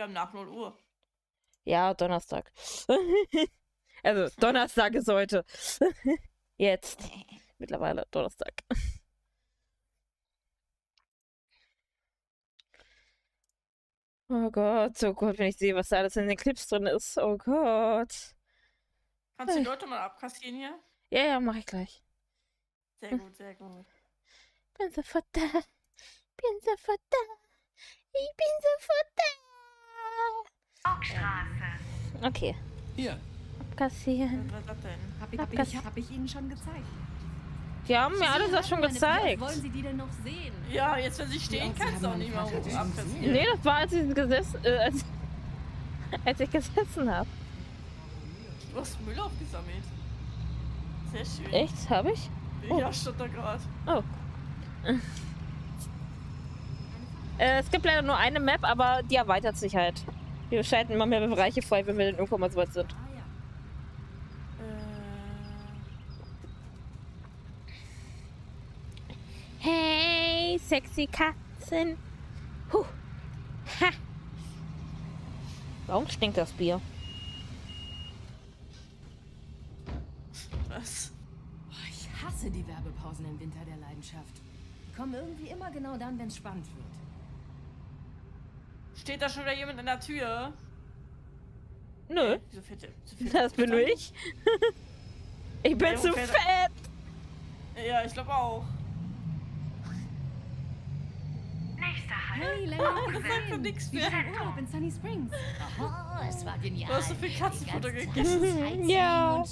Wir haben nach 0 Uhr. Ja, Donnerstag. Also, Donnerstag ist heute. Jetzt. Mittlerweile Donnerstag. Oh Gott, wenn ich sehe, was da alles in den Clips drin ist. Oh Gott. Kannst du die Leute mal abkassieren hier? Ja, ja, mach ich gleich. Sehr gut, sehr gut. Bin sofort da. Bin sofort da. Ich bin sofort da. Bockstraße. Okay. Hier. Abkassieren. Was ist das denn? Hab ich Ihnen schon gezeigt. Die haben mir alles das schon gezeigt. Wollen Sie die denn noch sehen? Ja, jetzt wenn sie stehen, kannst du auch nicht mehr abkassieren. Nee, das war, als ich gesessen habe. Du hast Müll aufgesammelt. Sehr schön. Echt? Habe ich? Ja, stand da gerade. Oh. Es gibt leider nur eine Map, aber die erweitert sich halt. Wir schalten immer mehr Bereiche frei, wenn wir denn irgendwann mal so weit sind. Hey, sexy Katzen. Huh. Ha. Warum stinkt das Bier? Was? Oh, ich hasse die Werbepausen im Winter der Leidenschaft. Die kommen irgendwie immer genau dann, wenn es spannend wird. Steht da schon wieder jemand in der Tür? Nö. So fett. Das bin nur ich. Ich bin zu fett. Ja, ich glaube auch. Hey, das sagt doch nichts mehr. Urlaub in Sunny Springs. Oh, es war genial. Du hast so viel Katzenfutter gegessen. Ja.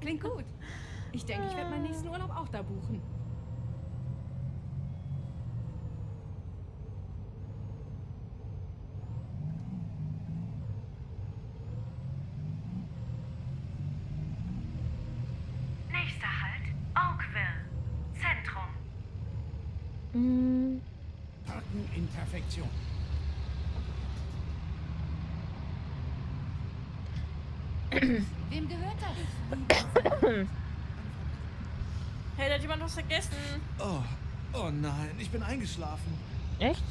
Klingt gut. Ich denke, ich werde meinen nächsten Urlaub auch da buchen. Nächster Halt, Oakville. Zentrum. Parken in Perfektion. Wem gehört das? Hey, da hat jemand was vergessen. Oh nein, ich bin eingeschlafen. Echt?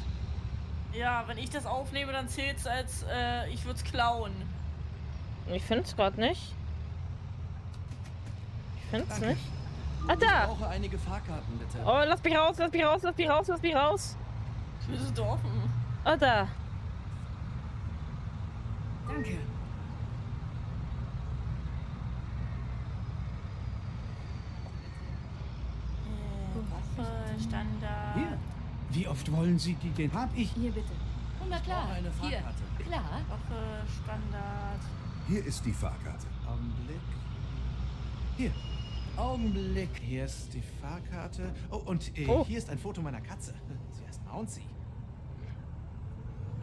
Ja, wenn ich das aufnehme, dann zählt's als ich würde es klauen. Ich find's gerade nicht. Ich find's nicht. Ah, da! Ich brauche einige Fahrkarten, bitte. Oh, lass mich raus, lass mich raus, lass mich raus, lass mich raus. Das ist offen. Oh, da. Danke. Standard. Hier. Wie oft wollen Sie die denn? Hab ich. Hier bitte. Na klar. Eine Fahrkarte. Hier. Klar. Woche, Standard. Hier ist die Fahrkarte. Augenblick. Hier. Augenblick. Hier ist die Fahrkarte. Oh, und hier ist ein Foto meiner Katze. Sie heißt Mouncy.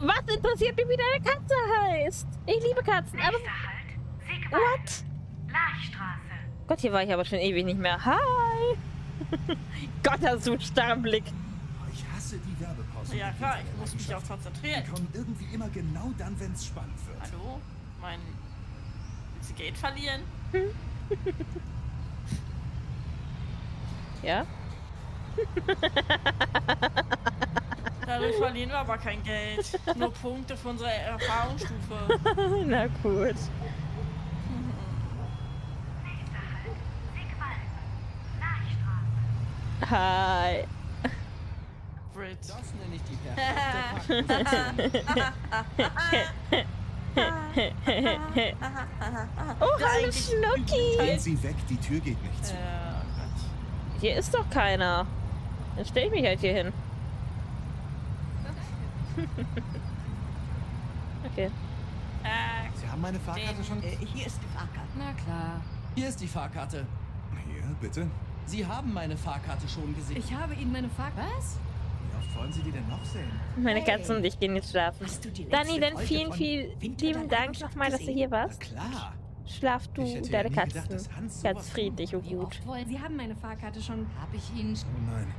Was interessiert mich, wie deine Katze heißt? Ich liebe Katzen. Nächster Halt. What? Laichstraße. Gott, hier war ich aber schon ewig nicht mehr. Hi. Gott, hast du einen starren Blick. Ich hasse die Werbepause. Ja klar, ich muss mich auch konzentrieren. Die kommen irgendwie immer genau dann, wenn es spannend wird. Hallo? Willst du Geld verlieren? Ja? Dadurch verlieren wir aber kein Geld. Nur Punkte für unsere Erfahrungsstufe. Na gut. Hi. Brit. Das nenne ich die perfekte Packung. Oh, hallo Schnucki. Gehen Sie weg, die Tür geht nicht zu. Hier ist doch keiner. Dann stelle ich mich halt hier hin. Okay. Sie haben meine Fahrkarte schon? Hier ist die Fahrkarte. Na klar. Hier ist die Fahrkarte. Hier, bitte. Sie haben meine Fahrkarte schon gesehen. Ich habe Ihnen meine Fahrkarte... Was? Wie oft wollen Sie die denn noch sehen? Meine Katzen und ich gehen jetzt schlafen. Dani, dann vielen lieben Dank nochmal, dass du hier warst. Na klar. Schlaf du und deine Katzen. Ganz friedlich und gut. Sie haben meine Fahrkarte schon... Habe ich Ihnen... Oh nein,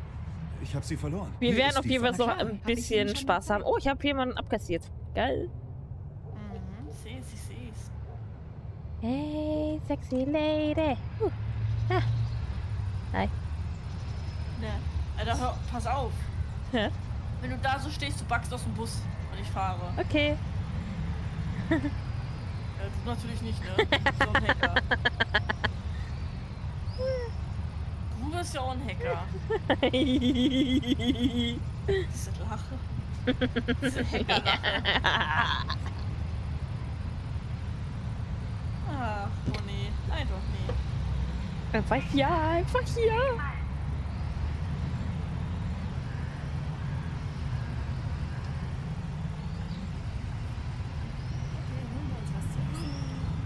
ich habe sie verloren. Wir werden auf jeden Fall noch ein bisschen Spaß haben. Oh, ich habe jemanden abkassiert. Geil. Mhm, sieh's. Hey, sexy lady. Ah. Nein. Nee. Alter, hör, pass auf. Hä? Wenn du da so stehst, du backst aus dem Bus und ich fahre. Okay. Das natürlich nicht, ne? So ein Hacker. Du bist ja auch ein Hacker. Diese Lache. Diese Hacker-Lache. Ach, oh nee. Nein, doch nee. Einfach hier.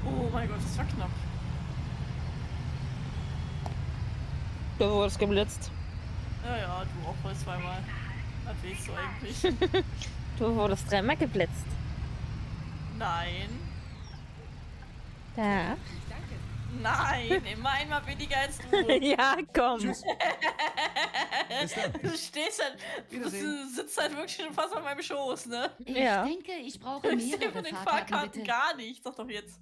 Oh mein Gott, das war knapp. Du wurdest geblitzt. Ja, ja, du auch wohl zweimal. Was willst du eigentlich? Du wurdest dreimal geblitzt. Nein. Da. Nein, immer einmal weniger als du. Ja, komm. Du stehst halt, du sitzt halt wirklich schon fast auf meinem Schoß, ne? Ich denke, ich brauche mehrere Fahrkarten, bitte. Ich sehe von den Fahrkarten gar nicht, sag doch jetzt.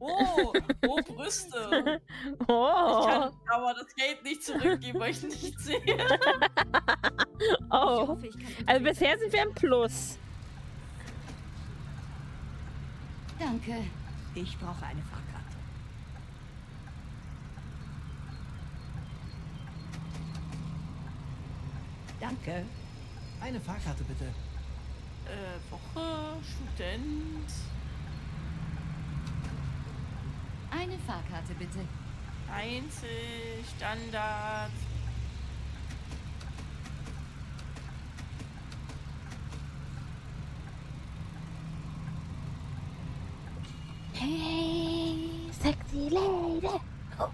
Oh, oh, Brüste. Oh. Ich kann aber das Geld nicht zurückgeben, weil ich nicht sehe. Oh. Ich hoffe, also bisher sind wir im Plus. Danke. Ich brauche eine Fahrkarte. Danke. Eine Fahrkarte bitte. Woche, Student. Eine Fahrkarte bitte. Einzel, Standard. Hey, sexy Lady. Ho, ho,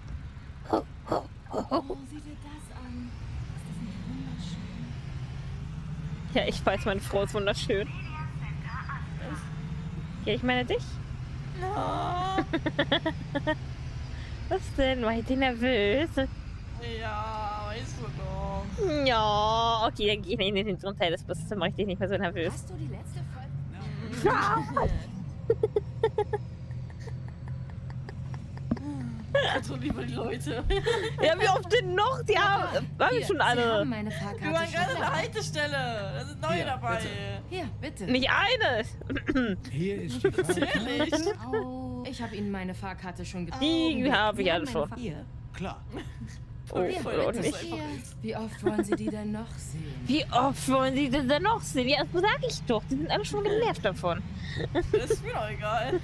ho, ho, ho. Oh, sieh dir das an. Ist das nicht wunderschön? Ja, ich weiß, meine Frau ist wunderschön. Ja, ich meine dich. No. Was denn? War ich denn nervös? Ja, weißt du doch. Ja, okay, dann gehe ich nicht in den Teil des Busses, dann mache ich dich nicht mehr so nervös. Hast du die letzte Folge? So liebe Leute. Ja, wie oft denn noch? Die haben, waren wir schon alle. Wir waren gerade an der Haltestelle. Da sind neue dabei. Hier, bitte. Nicht eine. Hier ist die Fahrkarte. Oh, ich habe Ihnen meine Fahrkarte schon gegeben. Die habe ich alle schon. Hier. Klar. Oh, und nicht. Wie oft wollen Sie die denn noch sehen? Wie oft wollen Sie denn noch sehen? Ja, das sag ich doch. Die sind alle schon genervt davon. Das ist mir doch egal.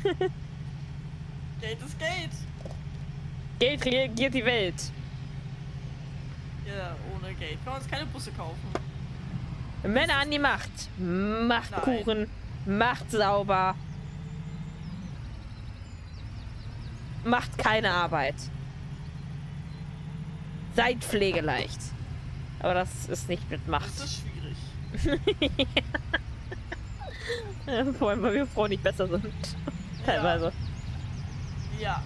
Geld ist Geld. Geld regiert die Welt. Ja, ohne Geld können wir uns keine Busse kaufen. Männer an die Macht. Macht Kuchen. Macht sauber. Macht keine Arbeit. Seid pflegeleicht. Aber das ist nicht mit Macht. Das ist schwierig. Ja. Vor allem, weil wir Frauen nicht besser sind. Teilweise. Ja.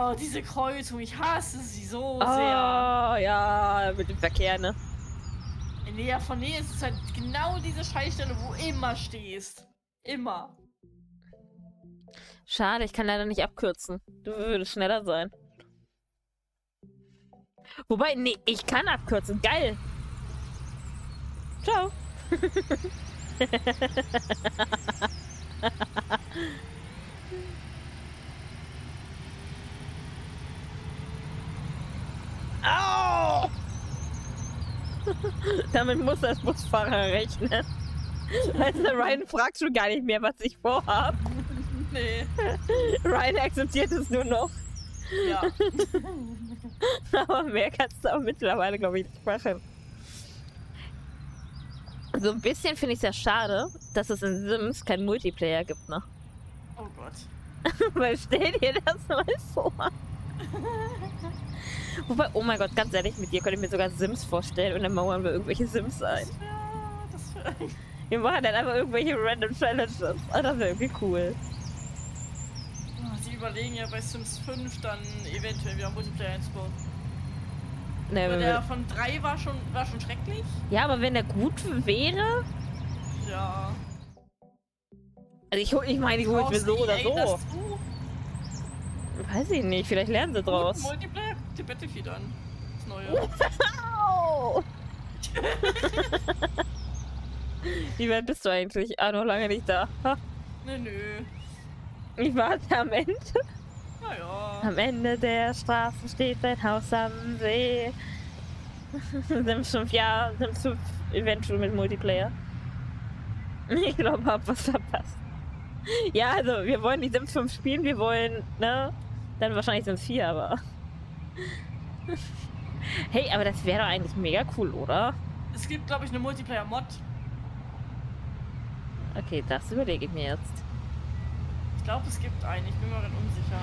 Oh, diese Kreuzung, ich hasse sie so sehr. Oh, ja, mit dem Verkehr, ne? In Nähe von Nähe ist es halt genau diese Scheißstelle, wo du immer stehst. Immer. Schade, ich kann leider nicht abkürzen. Du würdest schneller sein. Wobei, nee, ich kann abkürzen. Geil. Ciao. Au! Damit muss das Busfahrer rechnen. Also Ryan fragt schon gar nicht mehr, was ich vorhab. Nee. Ryan akzeptiert es nur noch. Ja. Aber mehr kannst du auch mittlerweile, glaube ich, nicht machen. So ein bisschen finde ich es ja schade, dass es in Sims kein Multiplayer gibt, ne? Oh Gott. Weil stell dir das mal vor. Wobei, oh mein Gott, ganz ehrlich, mit dir könnte ich mir sogar Sims vorstellen und dann mauern wir irgendwelche Sims ein. Wir machen dann einfach irgendwelche random Challenges. Oh, das wäre irgendwie cool. Sie überlegen ja bei Sims 5 dann eventuell wieder Multiplayer einzubauen. Nee, aber der von 3 war schon schrecklich. Ja, aber wenn der gut wäre... Ja. Also ich meine, ich hole mir so oder so. Weiß ich nicht, vielleicht lernen sie draus. Multiplayer, die Battlefield an. Das Neue. Wow. Wie weit bist du eigentlich? Ah, noch lange nicht da. Nö. Ich warte am Ende. Naja. Am Ende der Straße steht ein Haus am See. Sims 5, ja, Sims 5 Eventual mit Multiplayer. Ich glaube, hab was verpasst. Ja, also, wir wollen die Sims 5 spielen, wir wollen, ne? Dann wahrscheinlich Sims 4, aber... Hey, aber das wäre doch eigentlich mega cool, oder? Es gibt, glaube ich, eine Multiplayer-Mod. Okay, das überlege ich mir jetzt. Ich glaube, es gibt einen. Ich bin mir gerade unsicher.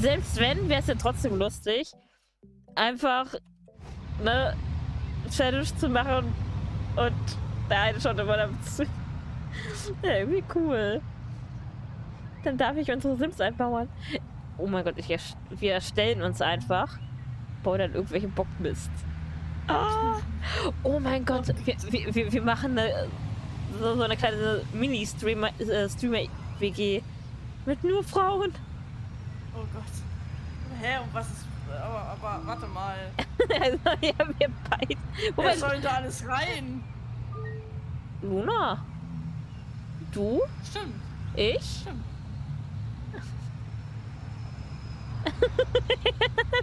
Selbst wenn, wäre es ja trotzdem lustig, einfach eine Challenge zu machen und der eine schaut immer damit zu. Ja, irgendwie cool. Dann darf ich unsere Sims einbauen. Oh mein Gott, wir erstellen uns einfach. Bauen dann irgendwelche Bockmist. Ah. Oh mein Gott, wir machen eine, so eine kleine Mini-Streamer-WG mit nur Frauen. Oh Gott. Hä, und was ist... Aber warte mal. Also, ja, wir beide... Wer soll da alles rein? Luna. Du? Stimmt. Ich? Stimmt.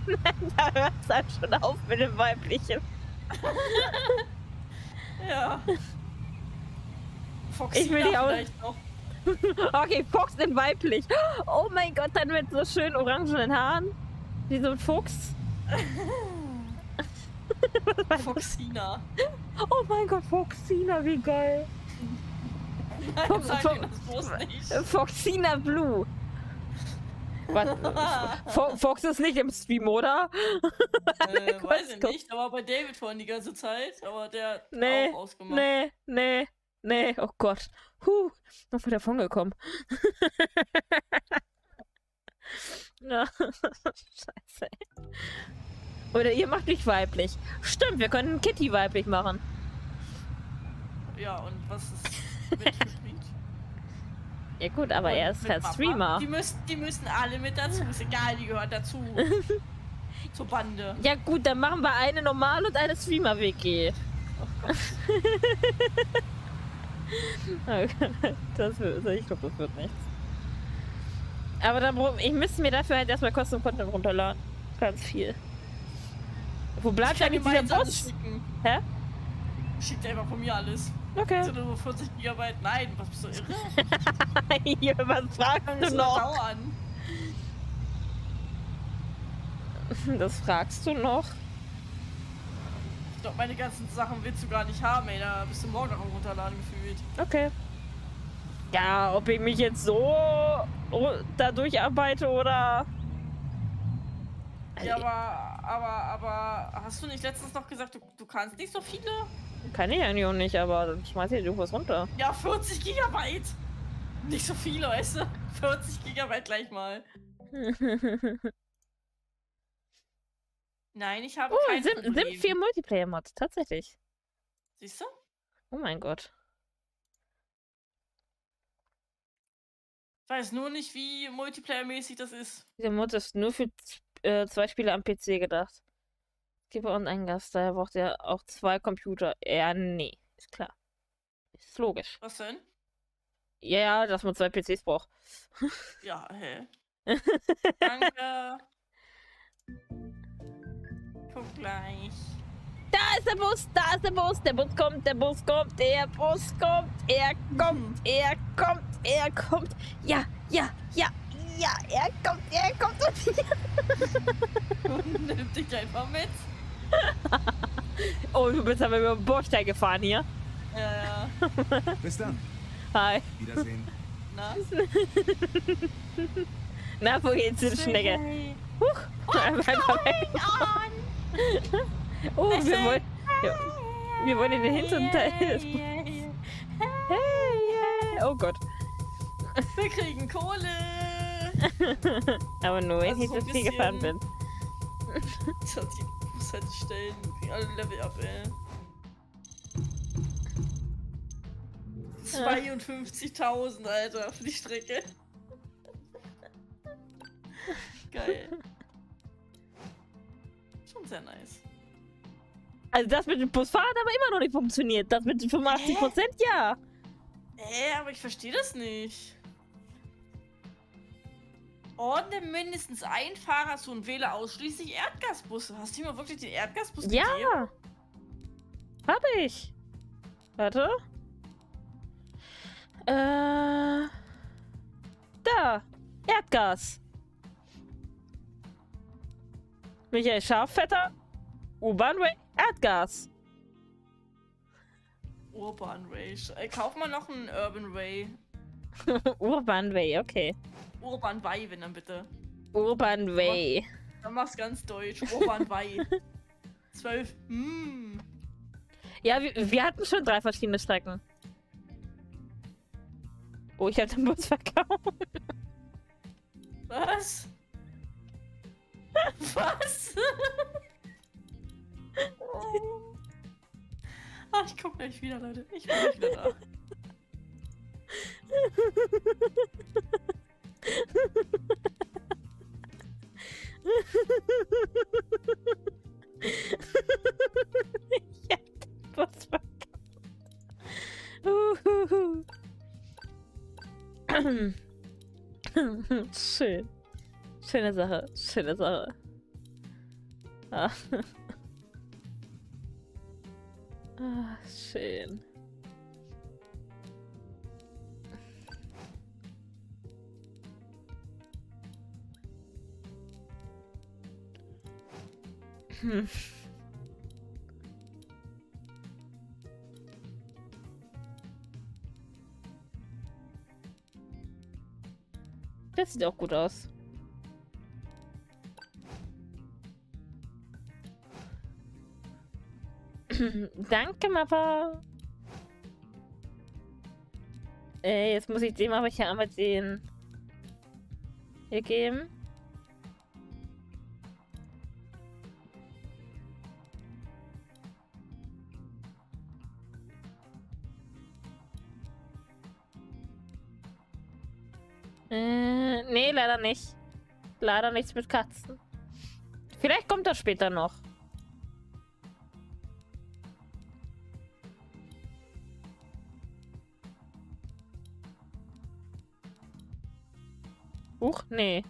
Nein, da hört es halt schon auf mit dem Weiblichen. Ja. Foxy, ich will die vielleicht auch. Okay, Fox in weiblich. Oh mein Gott, dann mit so schönen orangenen Haaren. Wie so ein Fuchs. Foxina. Oh mein Gott, Foxina, wie geil. Nein, Foxina Blue. Was? Fox ist nicht im Stream, oder? Weiß ich nicht, aber bei David vorhin die ganze Zeit, aber der hat auch ausgemacht. Nee, oh Gott. Noch mal davon gekommen. Scheiße. Oder ihr macht mich weiblich. Stimmt, wir können Kitty weiblich machen. Ja, und was ist mit Street? Ja gut, aber und er ist halt Streamer. Die müssen alle mit dazu, ist egal, die gehört dazu. Zur Bande. Ja gut, dann machen wir eine normale und eine Streamer-WG. Oh Gott. Ich glaube, das wird nichts. Aber dann, ich müsste mir dafür halt erstmal kostenlosen Content runterladen. Ganz viel. Wo bleibt eigentlich dieser Bus? Hä? Schickt einfach von mir alles. Okay. Sind nur 40 GB. Nein, was bist du irre? Hier, was fragst du noch? Das fragst du noch? Ich glaube, meine ganzen Sachen willst du gar nicht haben, ey. Da bist du morgen auch runterladen gefühlt. Okay. Ja, ob ich mich jetzt so dadurch arbeite oder... Ja, aber hast du nicht letztens noch gesagt, du kannst nicht so viele? Kann ich eigentlich auch nicht, aber dann schmeiß ich irgendwas runter. Ja, 40 Gigabyte! Nicht so viele, weißt du? 40 Gigabyte gleich mal. Nein, ich habe kein Problem. Sims 4 Multiplayer-Mod, tatsächlich. Siehst du? Oh mein Gott. Ich weiß nur nicht, wie multiplayer-mäßig das ist. Dieser Mod ist nur für 2 Spieler am PC gedacht. Skipper und ein Gast, daher braucht er auch 2 Computer. Ja, nee, ist klar. Ist logisch. Was denn? Ja, dass man 2 PCs braucht. Ja, hä? Danke. Guck gleich. Da ist der Bus, da ist der Bus, der Bus kommt, der Bus kommt, der Bus kommt, er kommt, er kommt, er kommt. Ja, ja, ja, ja, er kommt und hier. Und nimmt dich einfach mit. Oh, du bist aber über den Bordstein gefahren hier. Ja, ja. Bis dann. Hi. Wiedersehen. Na? Na, wo geht's denn, Schnecke? Huch, einfach weg. Oh, wir wollen in den hinteren Teil des Busses. Hey, oh Gott. Wir kriegen Kohle. Aber nur, wenn ich das Ziel gefahren bin. Das hat die Bushaltestellen. Wir kriegen alle Level up, ey. 52.000, Alter, für die Strecke. Geil. Schon sehr nice. Also das mit dem Busfahren hat aber immer noch nicht funktioniert. Das mit den 85% ja. Aber ich verstehe das nicht. Ordne mindestens ein Fahrer zu und wähle ausschließlich Erdgasbusse. Hast du mir wirklich den Erdgasbus gegeben? Ja. Hab ich. Warte. Da. Erdgas. Michael Scharfvetter. Urbanway. Erdgas. Urbanway. Kauf mal noch einen Urbanway. Urbanway, okay. Urbanway, wenn dann bitte. Urbanway. Dann mach's ganz deutsch. Urbanway. 12. Ja, wir hatten schon 3 verschiedene Strecken. Oh, ich hab den Bus verkauft. Was? Was? Oh. Ach, ich guck gleich wieder, Leute. Ich bin gleich wieder da. Ich hab den Bus verkauft. Schön. Schöne Sache. Schöne Sache. Ah. Ah, schön. Das sieht auch gut aus. Danke, Mappa. Ey, jetzt muss ich dem aber hier einmal den hier geben. Nee, leider nicht. Leider nichts mit Katzen. Vielleicht kommt das später noch. Huch, nee.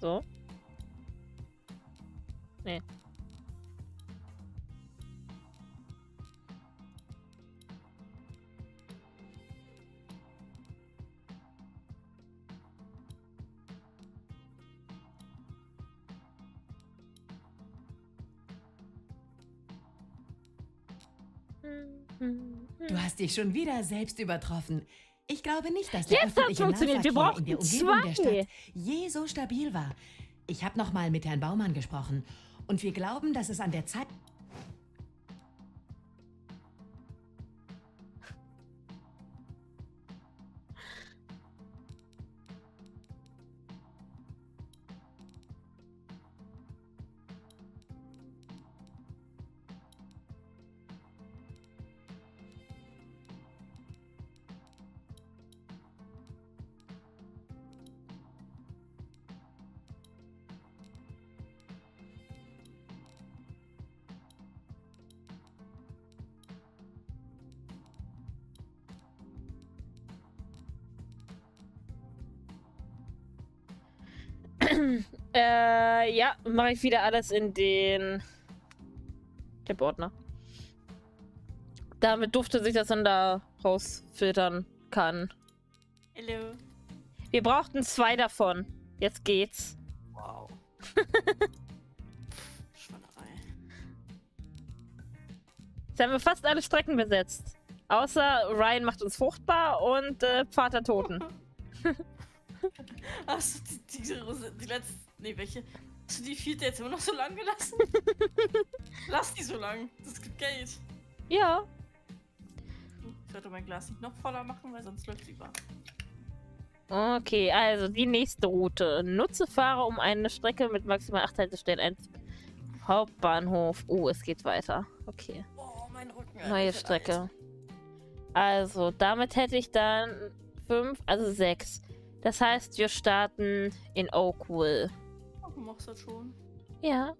So. Nee. Du hast dich schon wieder selbst übertroffen. Ich glaube nicht, dass der öffentliche Nahverkehr in der Umgebung der Stadt je so stabil war. Ich habe nochmal mit Herrn Baumann gesprochen und wir glauben, dass es an der Zeit... ja, mache ich wieder alles in den Tippordner. Damit dufte sich das dann da rausfiltern kann. Hallo. Wir brauchten 2 davon. Jetzt geht's. Wow. Schweinerei. Jetzt haben wir fast alle Strecken besetzt. Außer Ryan macht uns fruchtbar und Pfad der Toten. Achso, die letzte. Nee, welche? Hast du die 4. jetzt immer noch so lang gelassen? Lass die so lang. Das gibt Geld. Ja. Ich sollte mein Glas nicht noch voller machen, weil sonst läuft es über. Okay, also die nächste Route. Nutze Fahrer, um eine Strecke mit maximal 8 Haltestellen. Ein Hauptbahnhof. Oh, es geht weiter. Okay. Oh, mein Rücken. Neue Strecke. Also, damit hätte ich dann 5, also 6. Das heißt, wir starten in Oakville. Oh, du machst das schon. Ja.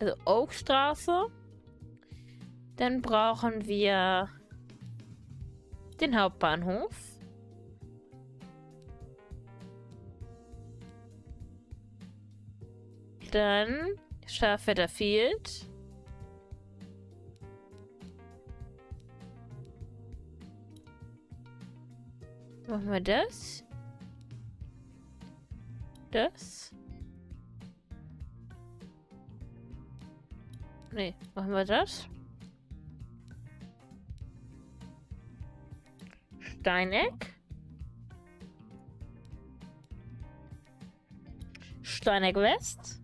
also Oakstraße. Dann brauchen wir den Hauptbahnhof. Dann Scharfwetter Field. Machen wir das. Das. Ne, machen wir das. Steineck West.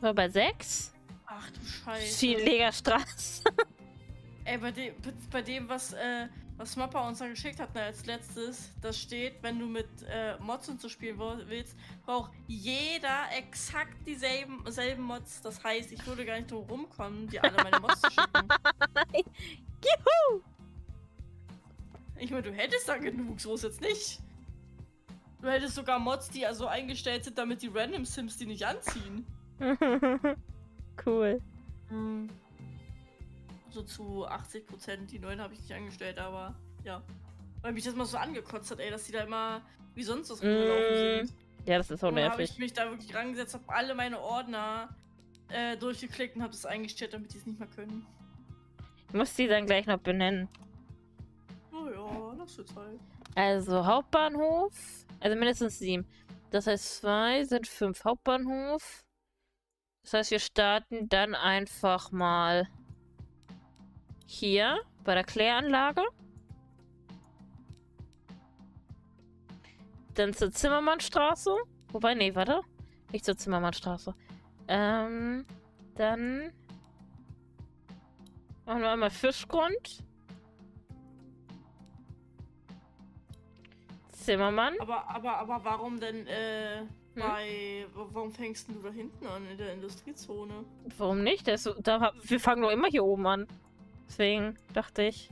Bei 6. Ach du Scheiße. Schienleger Straße. Ey, bei dem was Mappa uns dann geschickt hat, ne, als letztes, das steht, wenn du mit Mods und so spielen willst, braucht jeder exakt dieselben Mods. Das heißt, ich würde gar nicht drum rumkommen, dir alle meine Mods zu schicken. Juhu! Ich meine, du hättest da genug, so ist jetzt nicht. Du hättest sogar Mods, die also eingestellt sind, damit die Random Sims die nicht anziehen. Cool. Mhm. So zu 80%, die neuen habe ich nicht angestellt, aber ja. Weil mich das mal so angekotzt hat, ey, dass die da immer wie sonst was rumgelaufen sind. Ja, das ist auch nervig. Habe ich mich da wirklich rangesetzt, habe alle meine Ordner durchgeklickt und habe das eingestellt, damit die es nicht mehr können. Ich muss die dann gleich noch benennen. Oh ja, das wird toll. Also Hauptbahnhof, also mindestens 7. Das heißt 2 sind 5 Hauptbahnhof. Das heißt, wir starten dann einfach mal hier bei der Kläranlage. Dann zur Zimmermannstraße. Wobei, nee, warte. Nicht zur Zimmermannstraße. Dann machen wir einmal Fischgrund. Zimmermann. Aber warum denn, warum fängst du da hinten an, in der Industriezone? Warum nicht? Wir fangen doch immer hier oben an. Deswegen dachte ich,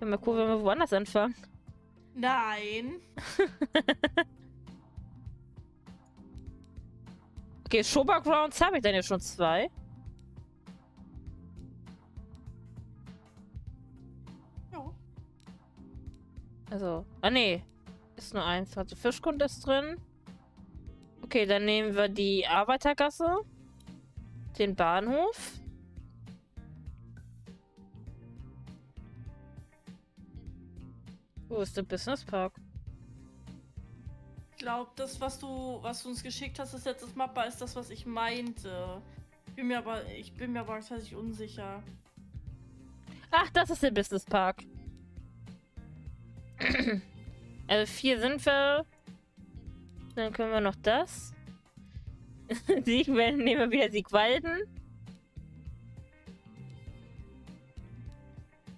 wäre mal cool, wenn wir woanders anfangen. Nein. Okay, Showbackgrounds habe ich dann ja schon 2. Ja. Also, nee. Ist nur 1. Also Fischgrund ist drin. Okay, dann nehmen wir die Arbeitergasse, den Bahnhof, wo ist der Business Park? Ich glaube, das, was du uns geschickt hast, ist jetzt das Mappa, ist das, was ich meinte. Ich bin mir aber tatsächlich unsicher. Ach, das ist der Business Park. Also 4 sind wir. Dann können wir noch das. Siegwalden, nehmen wir wieder Siegwalden.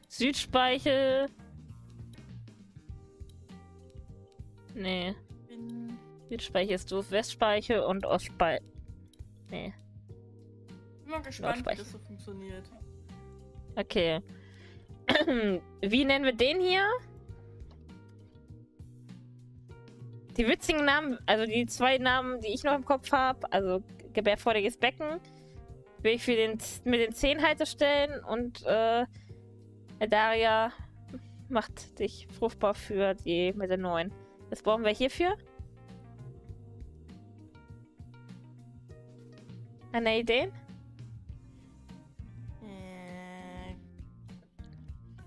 Südspeichel. Nee. Südspeichel ist doof. Westspeichel und Ostspeichel. Nee. Ich bin mal gespannt, wie das so funktioniert. Okay. Wie nennen wir den hier? Die witzigen Namen, also die 2 Namen, die ich noch im Kopf habe, also gebärfreudiges Becken, will ich mit den 10 Haltestellen und Daria macht dich fruchtbar für die mit den 9. Was brauchen wir hierfür? Eine Idee?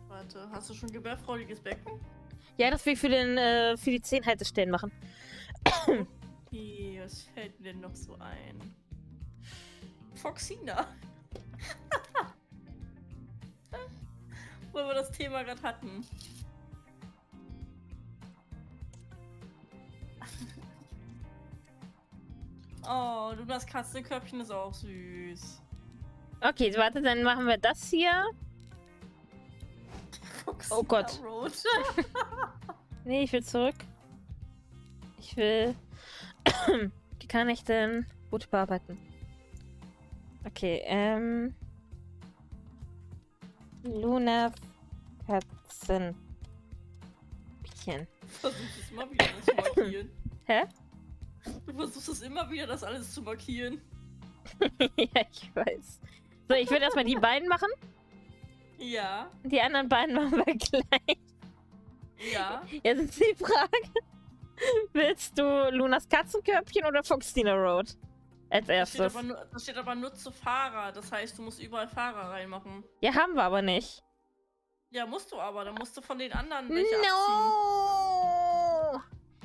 Warte, hast du schon gebärfreudiges Becken? Ja, das will ich für die 10 Haltestellen machen. Okay, was fällt mir denn noch so ein? Foxina. Wo wir das Thema gerade hatten. Oh, du, das Katzenköpfchen ist auch süß. Okay, warte, dann machen wir das hier. Oh Gott. Nee, ich will zurück. Ich will... Wie kann ich denn gut bearbeiten? Okay, Luna Katzenbäckchen. Du versuchst es immer wieder, das zu markieren. Hä? Du versuchst es immer wieder, das alles zu markieren. Ja, ich weiß. So, ich würde erstmal die beiden machen. Ja. Die anderen beiden machen wir gleich. Ja. Jetzt ist die Frage: Willst du Lunas Katzenkörbchen oder Foxtina Road als erstes? Das steht aber nur zu Fahrer. Das heißt, du musst überall Fahrer reinmachen. Ja, haben wir aber nicht. Ja, musst du aber. Dann musst du von den anderen welche abziehen.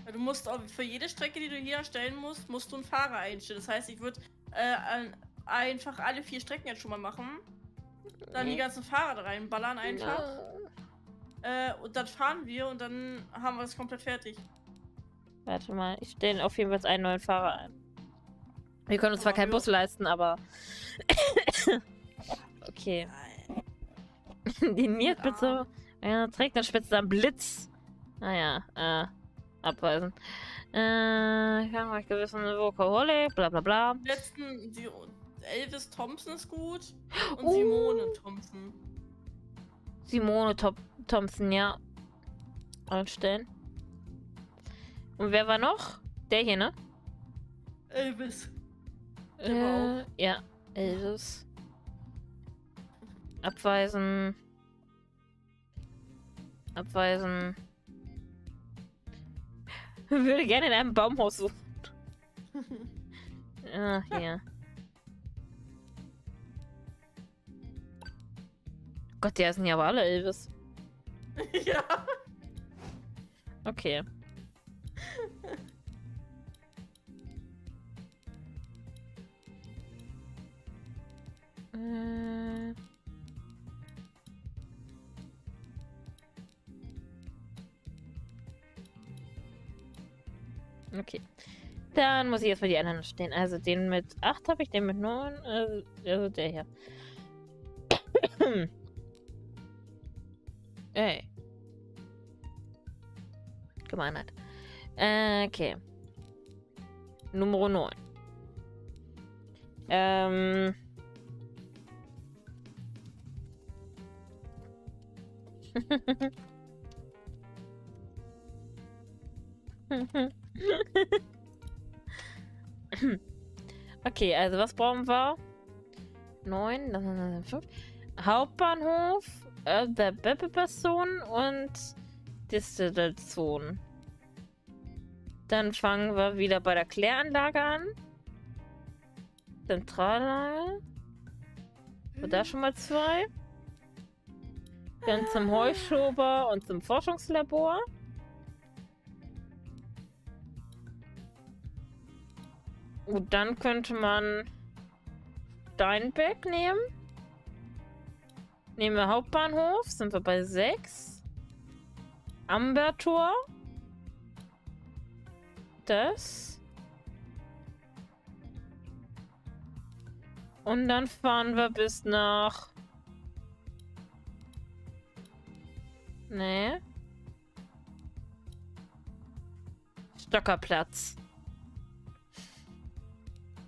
Ja, du musst auch für jede Strecke, die du hier erstellen musst, musst du einen Fahrer einstellen. Das heißt, ich würde einfach alle 4 Strecken jetzt schon mal machen. Dann die ganzen Fahrer da reinballern einfach. Und dann fahren wir und dann haben wir es komplett fertig. Warte mal, ich stelle auf jeden Fall einen neuen Fahrer ein. Wir können uns zwar keinen Bus leisten, aber... Okay. Die Nierspitze trägt eine Spitze am Blitz. Naja, abweisen. Ich habe euch gewissen Vokohole, bla bla bla. Elvis Thompson ist gut und Simone Thompson. Simone Thompson, ja. Einstellen. Und wer war noch? Der hier, ne? Elvis. Ja, Elvis. Abweisen. Abweisen. Ich würde gerne in einem Baumhaus suchen. Ah, hier. Gott, die heißen ja aber alle Elvis. Ja. Okay. Okay. Dann muss ich erstmal die anderen stehen. Also den mit 8 habe ich, den mit 9. Also der hier. Ey. Gemeinheit. Okay. Nummer 9. Okay, also was brauchen wir? 9, das sind 5. Hauptbahnhof, der Beppe-Person und Distillation. Dann fangen wir wieder bei der Kläranlage an. Zentrallage. Da schon mal 2. Dann zum Heuschober und zum Forschungslabor. Und dann könnte man Steinbeck nehmen. Nehmen wir Hauptbahnhof, sind wir bei 6. Ambertor. Das. Und dann fahren wir bis nach... Nee. Stockerplatz.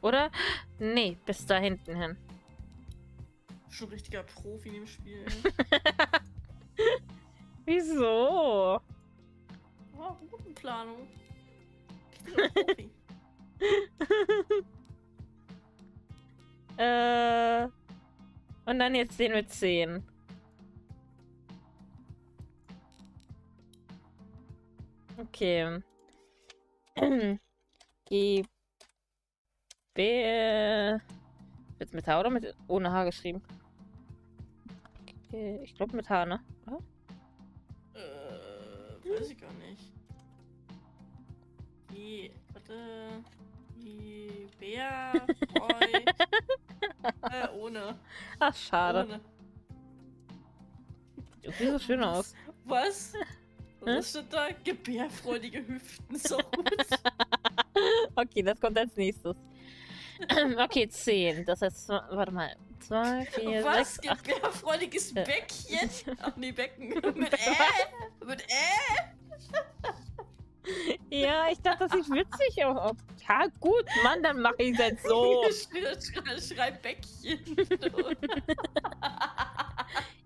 Oder? Nee, bis da hinten hin. Schon ein richtiger Profi in dem Spiel. Wieso? Oh, Routenplanung. Ich bin ein Profi. Und dann jetzt den mit 10. Okay. Wird's mit H oder mit ohne H geschrieben? Okay, ich glaube mit H, ne? Oder? Weiß ich gar nicht. Ohne. Ach, schade. Ohne. Du siehst so schön aus. Was? Was steht da? Gebärfreudige Hüften, so gut. Okay, das kommt als nächstes. Okay, 10. Das heißt, warte mal. 2, 4, 6, 8. Gebärfreudiges Bäckchen? Ach nee, Becken. Mit Ä? Mit Ä? Ja, ich dachte, das sieht witzig aus. Ja, gut, Mann, dann mach ich das so. Schreib Bäckchen.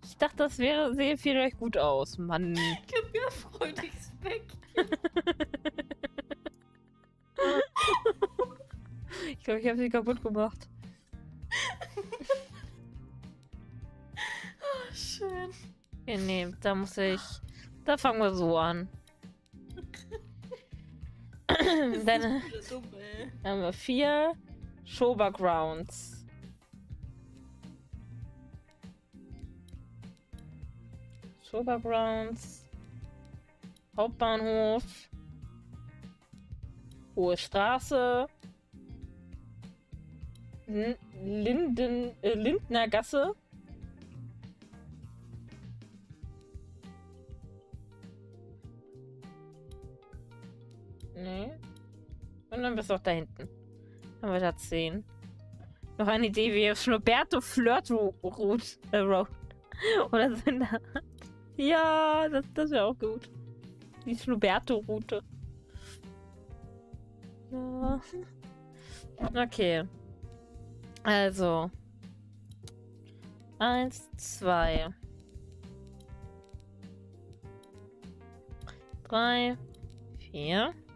Ich dachte, das wäre, sehe vielleicht gut aus, Mann. Gebärfreudiges Bäckchen. Ich glaube, ich habe sie kaputt gemacht. schön. Ihr nehmt, da muss ich... Da fangen wir so an. Dann haben wir 4 Schober Grounds. Schober Grounds. Hauptbahnhof. Hohe Straße. Lindner Gasse. Nee. Und dann bist du auch da hinten. Haben wir da 10. Noch eine Idee, wie Roberto Flirt Road. Oder sind da. Ja, das wäre auch gut. Die Roberto-Route. Ja. Okay. Also. 1, 2, 3, 4.